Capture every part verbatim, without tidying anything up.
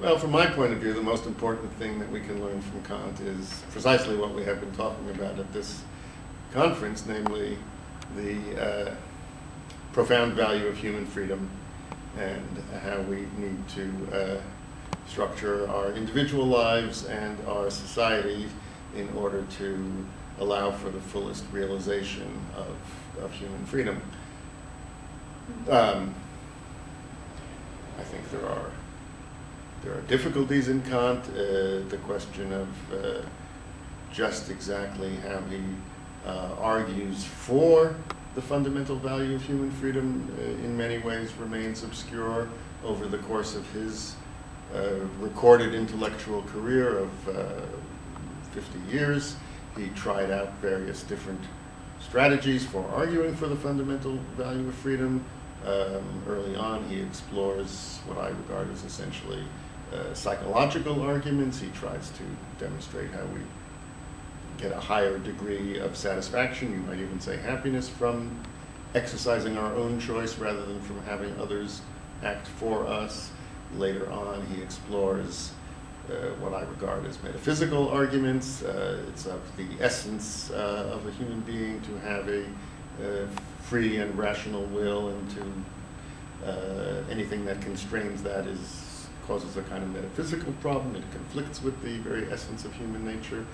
Well, from my point of view, the most important thing that we can learn from Kant is precisely what we have been talking about at this conference, namely the uh, profound value of human freedom and how we need to uh, structure our individual lives and our society in order to allow for the fullest realization of, of human freedom. Um, I think there are there are difficulties in Kant. Uh, the question of uh, just exactly how he uh, argues for the fundamental value of human freedom uh, in many ways remains obscure over the course of his uh, recorded intellectual career of uh, fifty years. He tried out various different strategies for arguing for the fundamental value of freedom. Um, early on, he explores what I regard as essentially uh, psychological arguments. He tries to demonstrate how we get a higher degree of satisfaction, you might even say happiness, from exercising our own choice rather than from having others act for us. Later on, he explores Uh, what I regard as metaphysical arguments. Uh, it's of the essence uh, of a human being to have a uh, free and rational will, and to uh, anything that constrains that is causes a kind of metaphysical problem. It conflicts with the very essence of human nature.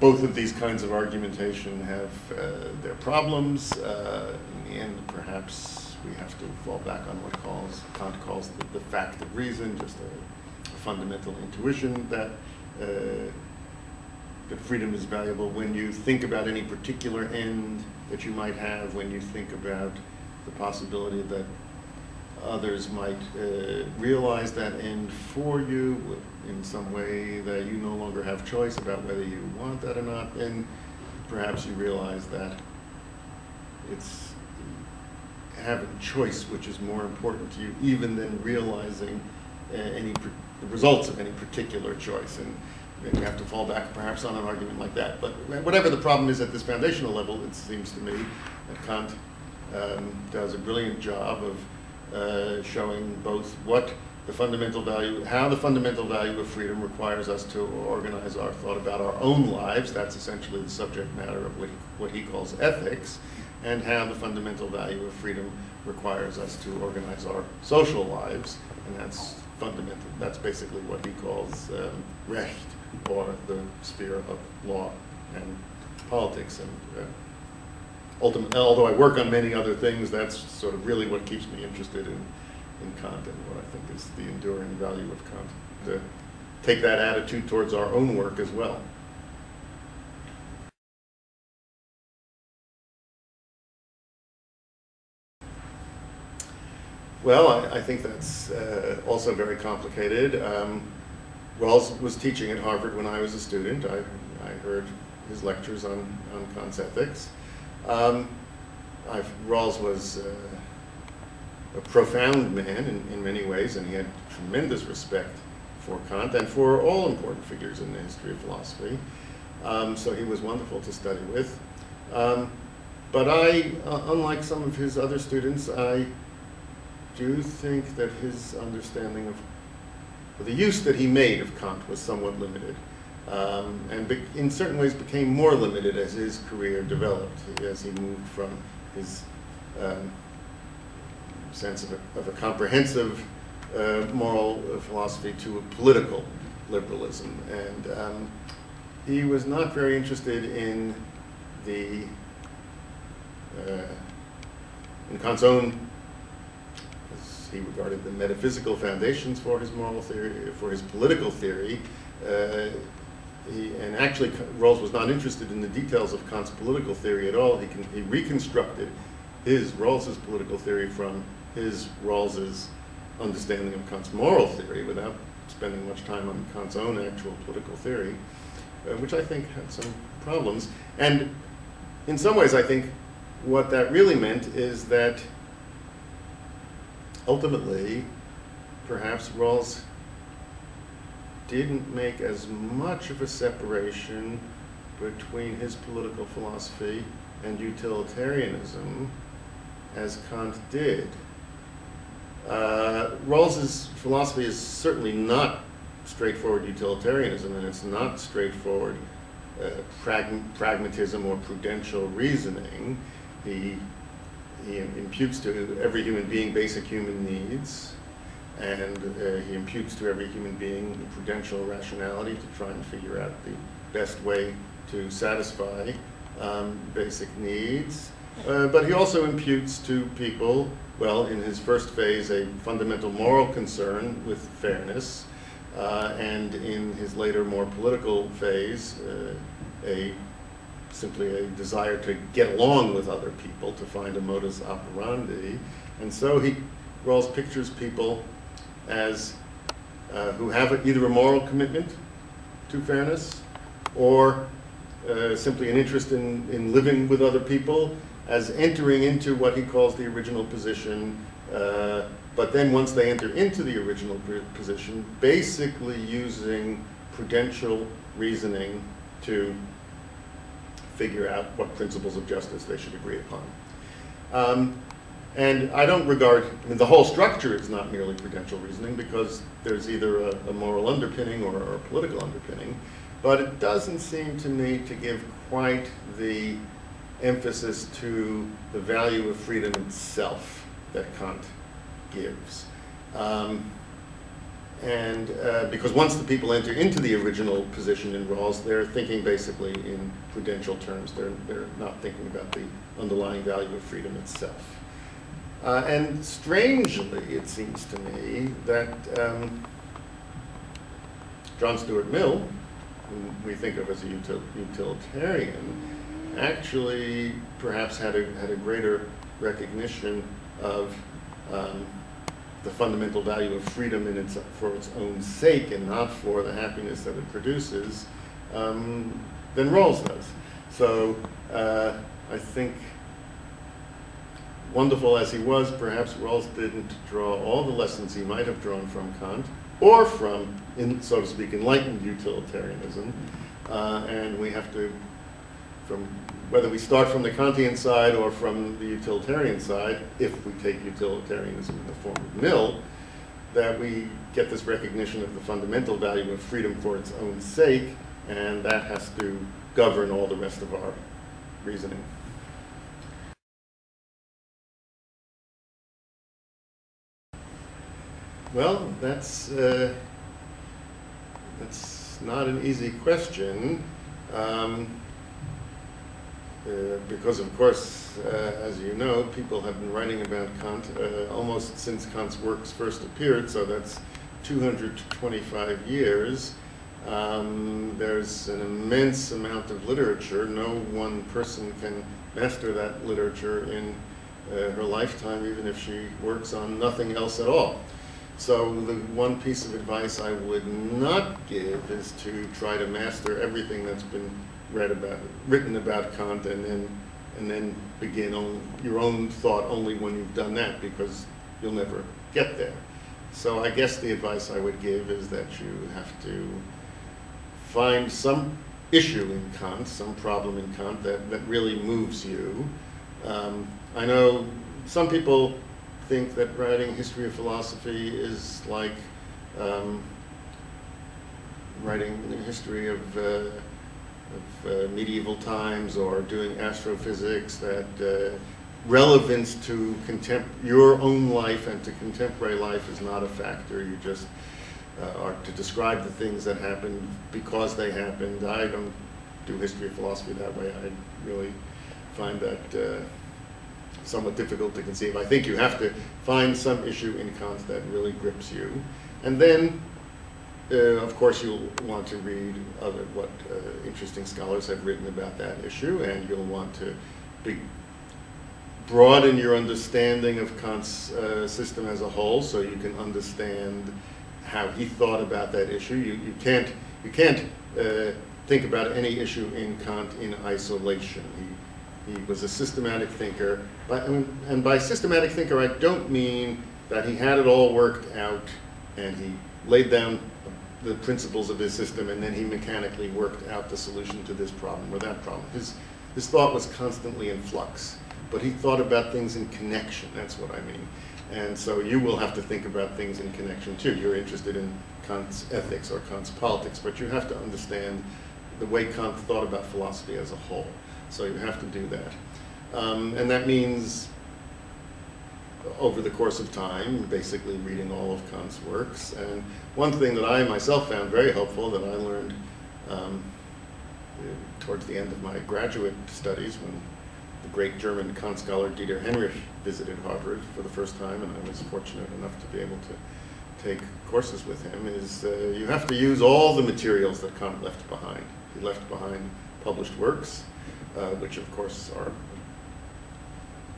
Both of these kinds of argumentation have uh, their problems. Uh, in the end, perhaps we have to fall back on what calls, Kant calls the, the fact of reason, just a fundamental intuition that, uh, that freedom is valuable when you think about any particular end that you might have, when you think about the possibility that others might uh, realize that end for you in some way that you no longer have choice about whether you want that or not, and perhaps you realize that it's having choice which is more important to you even than realizing uh, any particular the results of any particular choice, and we have to fall back perhaps on an argument like that. But whatever the problem is at this foundational level, it seems to me that Kant um, does a brilliant job of uh, showing both what the fundamental value, how the fundamental value of freedom requires us to organize our thought about our own lives, that's essentially the subject matter of what he, what he calls ethics, and how the fundamental value of freedom requires us to organize our social lives, and that's fundamental. That's basically what he calls um, Recht, or the sphere of law and politics. And uh, ultimately, although I work on many other things, that's sort of really what keeps me interested in, in Kant, and what I think is the enduring value of Kant, to take that attitude towards our own work as well. Well, I, I think that's uh, also very complicated. Um, Rawls was teaching at Harvard when I was a student. I, I heard his lectures on, on Kant's ethics. Um, I've, Rawls was uh, a profound man in, in many ways, and he had tremendous respect for Kant and for all important figures in the history of philosophy. Um, so he was wonderful to study with. Um, but I, uh, unlike some of his other students, I do you think that his understanding of the use that he made of Kant was somewhat limited, um, and be, in certain ways became more limited as his career developed, as he moved from his um, sense of a, of a comprehensive uh, moral philosophy to a political liberalism. And um, he was not very interested in the uh, in Kant's own. He regarded the metaphysical foundations for his moral theory, for his political theory. Uh, he, and actually, Rawls was not interested in the details of Kant's political theory at all. He, can, he reconstructed his, Rawls's political theory from his, Rawls's understanding of Kant's moral theory without spending much time on Kant's own actual political theory, uh, which I think had some problems. And in some ways, I think what that really meant is that ultimately, perhaps Rawls didn't make as much of a separation between his political philosophy and utilitarianism as Kant did. Uh, Rawls's philosophy is certainly not straightforward utilitarianism, and it's not straightforward uh, pragma pragmatism or prudential reasoning. He, he imputes to every human being basic human needs, and uh, he imputes to every human being prudential rationality to try and figure out the best way to satisfy um, basic needs. Uh, but he also imputes to people, well, in his first phase, a fundamental moral concern with fairness, uh, and in his later, more political phase, uh, a simply a desire to get along with other people, to find a modus operandi. And so he, Rawls pictures people as uh, who have a, either a moral commitment to fairness or uh, simply an interest in, in living with other people, as entering into what he calls the original position, uh, but then once they enter into the original position, basically using prudential reasoning to figure out what principles of justice they should agree upon. Um, and I don't regard, I mean, the whole structure is not merely prudential reasoning, because there's either a, a moral underpinning or, or a political underpinning, but it doesn't seem to me to give quite the emphasis to the value of freedom itself that Kant gives. Um, and uh, because once the people enter into the original position in Rawls, they're thinking basically in prudential terms. They're, they're not thinking about the underlying value of freedom itself. Uh, and strangely, it seems to me that um, John Stuart Mill, whom we think of as a util utilitarian, actually perhaps had a, had a greater recognition of um, the fundamental value of freedom in its, for its own sake and not for the happiness that it produces um, than Rawls does. So uh, I think, wonderful as he was, perhaps Rawls didn't draw all the lessons he might have drawn from Kant or from, in, so to speak, enlightened utilitarianism, uh, and we have to, from whether we start from the Kantian side or from the utilitarian side, if we take utilitarianism in the form of Mill, that we get this recognition of the fundamental value of freedom for its own sake, and that has to govern all the rest of our reasoning. Well, that's, uh, that's not an easy question. Um, Uh, because, of course, uh, as you know, people have been writing about Kant uh, almost since Kant's works first appeared, so that's two hundred twenty-five years. Um, there's an immense amount of literature. No one person can master that literature in uh, her lifetime, even if she works on nothing else at all. So the one piece of advice I would not give is to try to master everything that's been read about, written about Kant, and then and then begin on your own thought only when you've done that, because you'll never get there. So I guess the advice I would give is that you have to find some issue in Kant, some problem in Kant that, that really moves you. Um, I know some people think that writing history of philosophy is like um, writing the history of uh, of uh, medieval times, or doing astrophysics, that uh, relevance to contem your own life and to contemporary life is not a factor. You just uh, are to describe the things that happened because they happened. I don't do history of philosophy that way. I really find that uh, somewhat difficult to conceive. I think you have to find some issue in Kant that really grips you. And then Uh, of course, you'll want to read other, what uh, interesting scholars have written about that issue, and you'll want to be broaden your understanding of Kant's uh, system as a whole, so you can understand how he thought about that issue. You, you can't, you can't uh, think about any issue in Kant in isolation. He, he was a systematic thinker, but, and, and by systematic thinker, I don't mean that he had it all worked out and he laid down the principles of his system, and then he mechanically worked out the solution to this problem or that problem. His, his thought was constantly in flux, but he thought about things in connection. That's what I mean. And so you will have to think about things in connection too. You're interested in Kant's ethics or Kant's politics, but you have to understand the way Kant thought about philosophy as a whole. So you have to do that. Um, and that means, over the course of time, basically reading all of Kant's works. And one thing that I myself found very helpful that I learned um, towards the end of my graduate studies, when the great German Kant scholar Dieter Henrich visited Harvard for the first time, and I was fortunate enough to be able to take courses with him, is uh, you have to use all the materials that Kant left behind. He left behind published works, uh, which of course are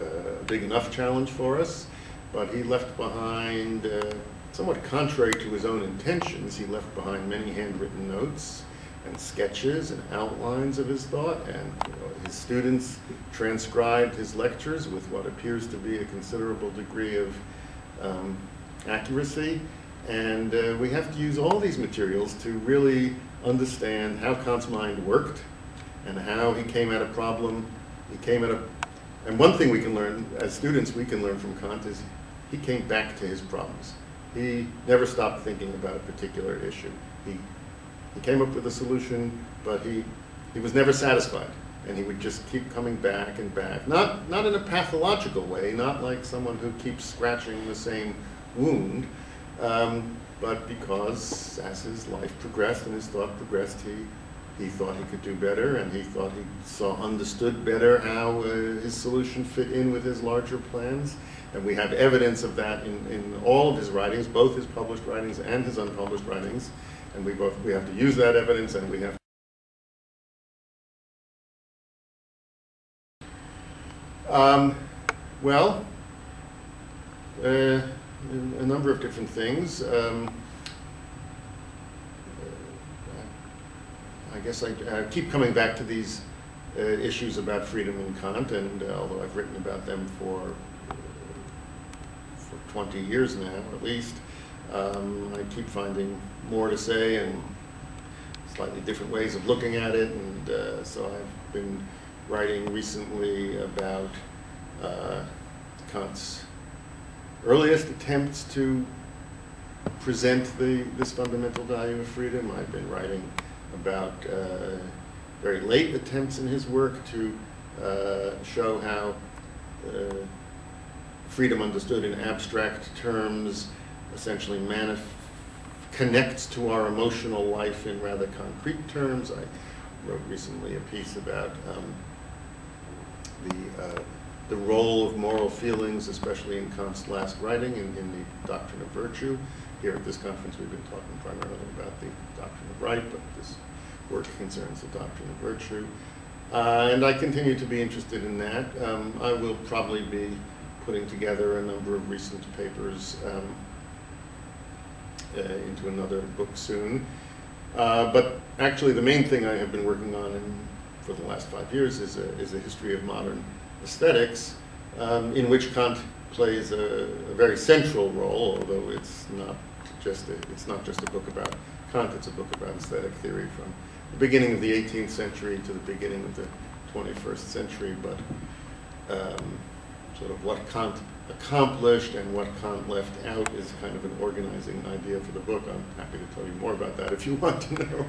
a big enough challenge for us, but he left behind, uh, somewhat contrary to his own intentions, he left behind many handwritten notes and sketches and outlines of his thought, and you know, his students transcribed his lectures with what appears to be a considerable degree of um, accuracy, and uh, we have to use all these materials to really understand how Kant's mind worked and how he came at a problem, he came at a And one thing we can learn, as students, we can learn from Kant is he came back to his problems. He never stopped thinking about a particular issue. He, he came up with a solution, but he, he was never satisfied. And he would just keep coming back and back. Not, not in a pathological way, not like someone who keeps scratching the same wound, um, but because as his life progressed and his thought progressed, he He thought he could do better, and he thought he saw, understood better how uh, his solution fit in with his larger plans. And we have evidence of that in, in all of his writings, both his published writings and his unpublished writings. And we both we have to use that evidence, and we have to. Um, well, uh, a number of different things. Um, I guess I, I keep coming back to these uh, issues about freedom in Kant, and uh, although I've written about them for, for twenty years now, at least, um, I keep finding more to say and slightly different ways of looking at it. And uh, so I've been writing recently about uh, Kant's earliest attempts to present the, this fundamental value of freedom. I've been writing about uh, very late attempts in his work to uh, show how uh, freedom understood in abstract terms essentially manif connects to our emotional life in rather concrete terms. I wrote recently a piece about um, the, uh, the role of moral feelings, especially in Kant's last writing in, in the Doctrine of Virtue. Here at this conference, we've been talking primarily about the doctrine of right, but this work concerns the doctrine of virtue. Uh, and I continue to be interested in that. Um, I will probably be putting together a number of recent papers um, uh, into another book soon. Uh, but actually, the main thing I have been working on in, for the last five years is a, is a history of modern aesthetics, um, in which Kant plays a, a very central role, although it's not just a, it's not just a book about Kant, it's a book about aesthetic theory from the beginning of the eighteenth century to the beginning of the twenty-first century, but um, sort of what Kant accomplished and what Kant left out is kind of an organizing idea for the book. I'm happy to tell you more about that if you want to know.